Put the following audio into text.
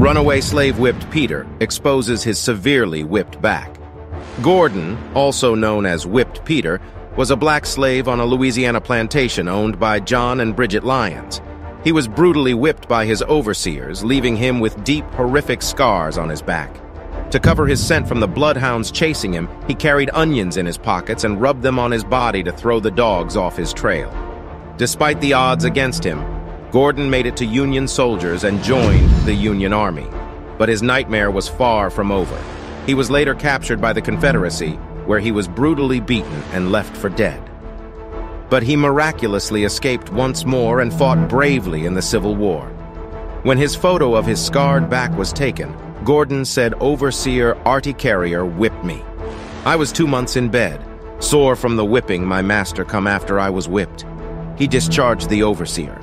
Runaway slave-whipped Peter exposes his severely whipped back. Gordon, also known as Whipped Peter, was a black slave on a Louisiana plantation owned by John and Bridget Lyons. He was brutally whipped by his overseers, leaving him with deep, horrific scars on his back. To cover his scent from the bloodhounds chasing him, he carried onions in his pockets and rubbed them on his body to throw the dogs off his trail. Despite the odds against him, Gordon made it to Union soldiers and joined the Union Army. But his nightmare was far from over. He was later captured by the Confederacy, where he was brutally beaten and left for dead. But he miraculously escaped once more and fought bravely in the Civil War. When his photo of his scarred back was taken, Gordon said, "Overseer Artie Carrier whipped me. I was 2 months in bed, sore from the whipping my master come after I was whipped. He discharged the overseer.